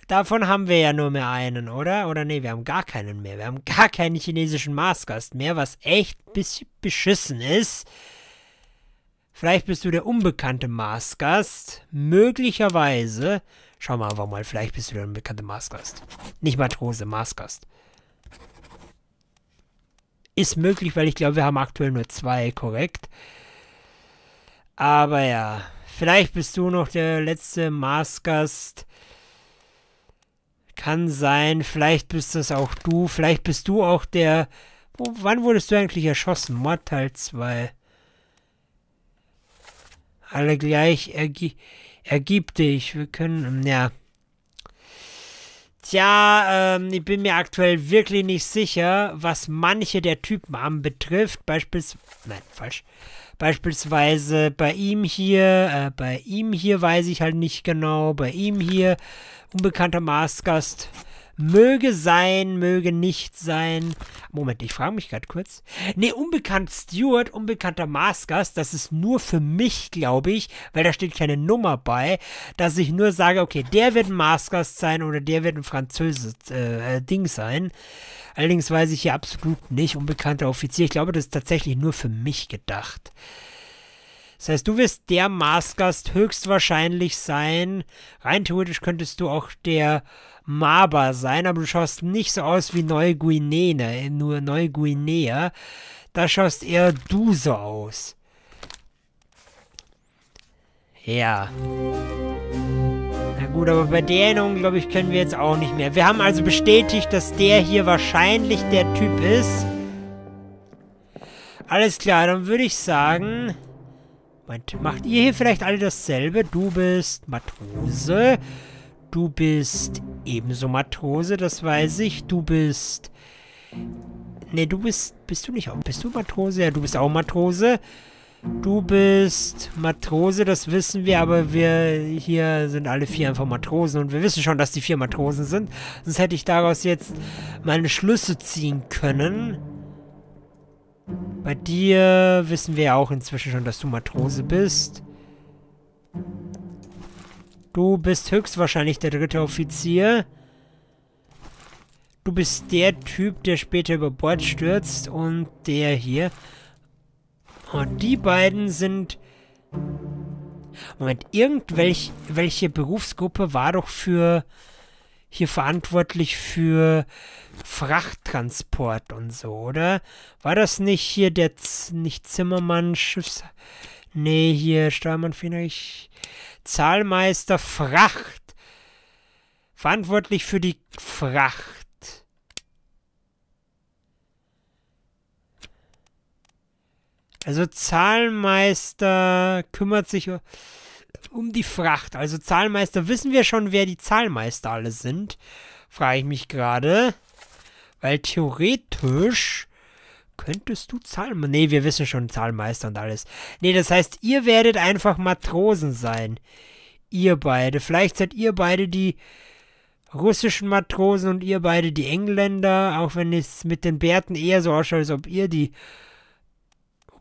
Davon haben wir ja nur mehr einen, oder? Oder nee, wir haben gar keinen mehr. Wir haben gar keinen chinesischen Maßgast mehr, was echt ein bisschen beschissen ist. Vielleicht bist du der unbekannte Maßgast. Möglicherweise. Schauen wir einfach mal, vielleicht bist du der unbekannte Maßgast. Nicht Matrose, Maßgast. Ist möglich, weil ich glaube, wir haben aktuell nur zwei, korrekt? Aber ja, vielleicht bist du noch der letzte Maßgast... Kann sein, vielleicht bist das auch du, vielleicht bist du auch der... Wo, wann wurdest du eigentlich erschossen? Mord Teil zwei. Alle gleich, ergi, ergib dich, wir können... Ja. Tja, ähm, ich bin mir aktuell wirklich nicht sicher, was manche der Typen anbetrifft. Beispielsweise... Nein, falsch. Beispielsweise bei ihm hier, äh, bei ihm hier weiß ich halt nicht genau, bei ihm hier, unbekannter Maßgast, möge sein, möge nicht sein. Moment, ich frage mich gerade kurz. Ne, unbekannt Steward, unbekannter Maßgast, das ist nur für mich, glaube ich, weil da steht keine Nummer bei, dass ich nur sage, okay, der wird ein Maßgast sein oder der wird ein französisches äh, Ding sein. Allerdings weiß ich hier absolut nicht, unbekannter Offizier. Ich glaube, das ist tatsächlich nur für mich gedacht. Das heißt, du wirst der Maßgast höchstwahrscheinlich sein. Rein theoretisch könntest du auch der Maba sein, aber du schaust nicht so aus wie Neuguinea, nur Neuguinea. Da schaust eher du so aus. Ja. Na gut, aber bei der Erinnerung, glaube ich, können wir jetzt auch nicht mehr. Wir haben also bestätigt, dass der hier wahrscheinlich der Typ ist. Alles klar, dann würde ich sagen... Macht ihr hier vielleicht alle dasselbe? Du bist Matrose. Du bist ebenso Matrose, das weiß ich. Du bist... Ne, du bist... Bist du nicht auch... Bist du Matrose? Ja, du bist auch Matrose. Du bist Matrose, das wissen wir, aber wir hier sind alle vier einfach Matrosen und wir wissen schon, dass die vier Matrosen sind. Sonst hätte ich daraus jetzt meine Schlüsse ziehen können. Bei dir wissen wir ja auch inzwischen schon, dass du Matrose bist. Du bist höchstwahrscheinlich der dritte Offizier. Du bist der Typ, der später über Bord stürzt und der hier. Und die beiden sind... Moment, irgendwelche welche Berufsgruppe war doch für... hier verantwortlich für Frachttransport und so, oder? War das nicht hier der, Z nicht Zimmermann, Schiffs... Nee, hier, Steuermann, vielleicht... Zahlmeister, Fracht. Verantwortlich für die Fracht. Also Zahlmeister kümmert sich... um die Fracht. Also Zahlmeister, wissen wir schon, wer die Zahlmeister alle sind? Frage ich mich gerade. Weil theoretisch könntest du Zahlmeister... Ne, wir wissen schon Zahlmeister und alles. Ne, das heißt, ihr werdet einfach Matrosen sein. Ihr beide. Vielleicht seid ihr beide die russischen Matrosen und ihr beide die Engländer. Auch wenn es mit den Bärten eher so ausschaut, als ob ihr die...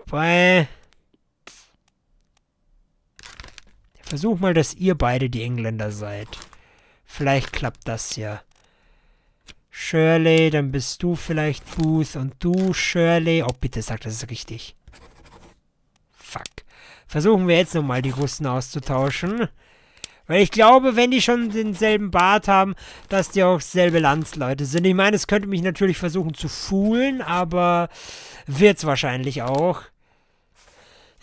Wobei... Versuch mal, dass ihr beide die Engländer seid. Vielleicht klappt das ja. Shirley, dann bist du vielleicht Booth und du, Shirley. Oh, bitte sag, das ist richtig. Fuck. Versuchen wir jetzt nochmal, die Russen auszutauschen. Weil ich glaube, wenn die schon denselben Bart haben, dass die auch selbe Landsleute sind. Ich meine, es könnte mich natürlich versuchen zu foolen, aber wird's wahrscheinlich auch.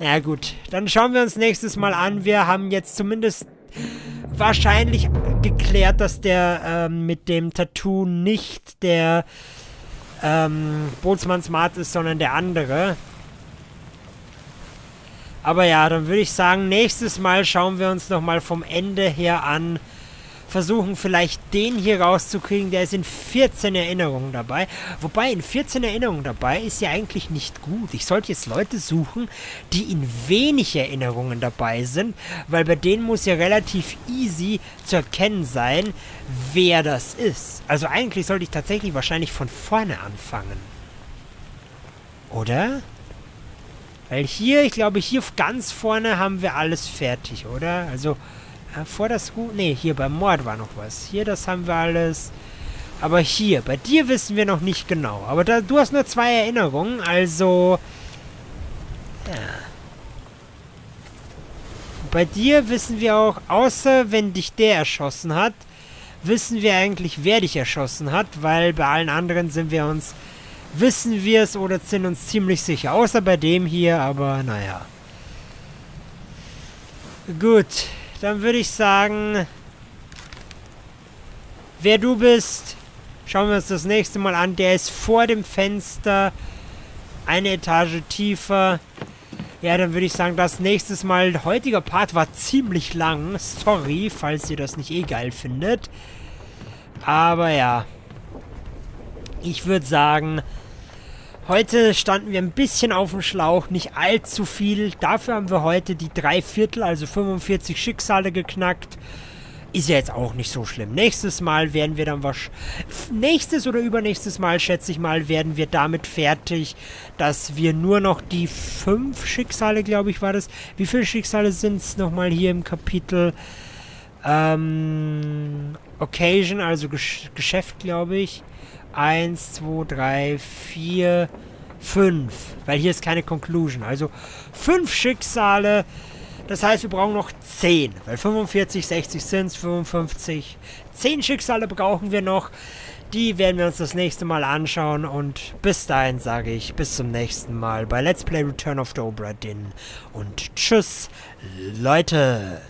Na gut, dann schauen wir uns nächstes Mal an. Wir haben jetzt zumindest wahrscheinlich geklärt, dass der ähm, mit dem Tattoo nicht der ähm, Bootsmannsmart ist, sondern der andere. Aber ja, dann würde ich sagen, nächstes Mal schauen wir uns nochmal vom Ende her an. Versuchen vielleicht den hier rauszukriegen, der ist in vierzehn Erinnerungen dabei. Wobei, in vierzehn Erinnerungen dabei ist ja eigentlich nicht gut. Ich sollte jetzt Leute suchen, die in wenig Erinnerungen dabei sind, weil bei denen muss ja relativ easy zu erkennen sein, wer das ist. Also eigentlich sollte ich tatsächlich wahrscheinlich von vorne anfangen. Oder? Weil hier, ich glaube, hier ganz vorne haben wir alles fertig, oder? Also... Vor das Gut. Ne, hier beim Mord war noch was. Hier, das haben wir alles. Aber hier, bei dir wissen wir noch nicht genau. Aber da, du hast nur zwei Erinnerungen, also. Ja. Bei dir wissen wir auch, außer wenn dich der erschossen hat, wissen wir eigentlich, wer dich erschossen hat, weil bei allen anderen sind wir uns. Wissen wir es oder sind uns ziemlich sicher. Außer bei dem hier, aber naja. Gut. Dann würde ich sagen, wer du bist, schauen wir uns das nächste Mal an. Der ist vor dem Fenster, eine Etage tiefer. Ja, dann würde ich sagen, das nächste Mal, heutiger Part war ziemlich lang. Sorry, falls ihr das nicht eh geil findet. Aber ja, ich würde sagen, heute standen wir ein bisschen auf dem Schlauch, nicht allzu viel. Dafür haben wir heute die drei Viertel, also fünfundvierzig Schicksale geknackt. Ist ja jetzt auch nicht so schlimm. Nächstes Mal werden wir dann was... Nächstes oder übernächstes Mal, schätze ich mal, werden wir damit fertig, dass wir nur noch die fünf Schicksale, glaube ich, war das. Wie viele Schicksale sind es nochmal hier im Kapitel? Ähm... Occasion, also Gesch- Geschäft, glaube ich. eins, zwei, drei, vier, fünf. Weil hier ist keine Conclusion. Also fünf Schicksale. Das heißt, wir brauchen noch zehn. Weil fünfundvierzig, sechzig sind es, fünfundfünfzig. zehn Schicksale brauchen wir noch. Die werden wir uns das nächste Mal anschauen. Und bis dahin sage ich, bis zum nächsten Mal bei Let's Play Return of the Obra Dinn. Und tschüss, Leute.